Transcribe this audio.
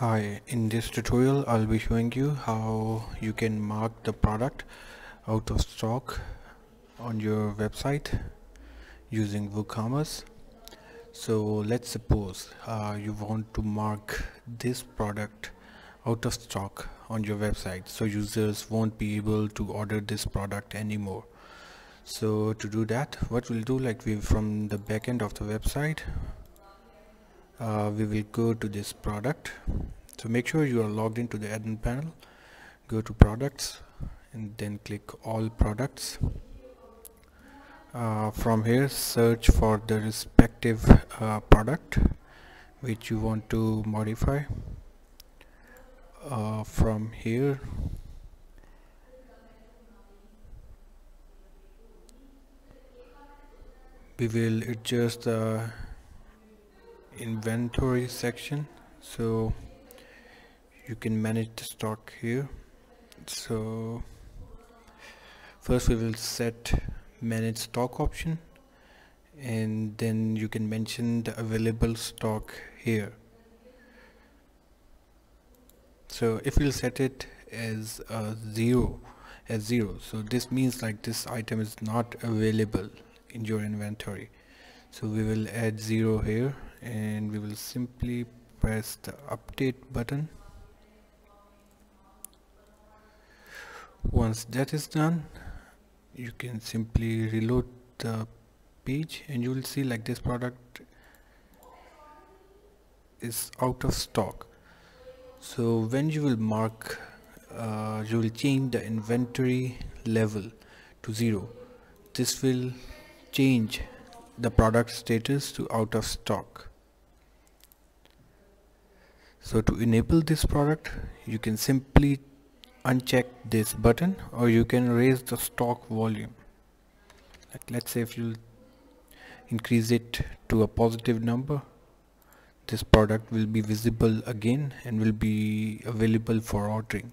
Hi, in this tutorial I'll be showing you how you can mark the product out of stock on your website using WooCommerce. So let's suppose you want to mark this product out of stock on your website, so users won't be able to order this product anymore. So to do that, what we'll do, like, we from the backend of the website, we will go to this product. So make sure you are logged into the admin panel, go to products and then click all products. From here, search for the respective product which you want to modify. From here, we will adjust the inventory section so you can manage the stock here. So first we will set manage stock option, and then you can mention the available stock here. So if we'll set it as zero, so this means like this item is not available in your inventory, so we will add 0 here, and we will simply press the update button. Once that is done, you can simply reload the page and you will see like this product is out of stock. So when you will mark, you will change the inventory level to 0. This will change the product status to out of stock. So to enable this product, you can simply uncheck this button, or you can raise the stock volume. Like, let's say if you increase it to a positive number, this product will be visible again and will be available for ordering.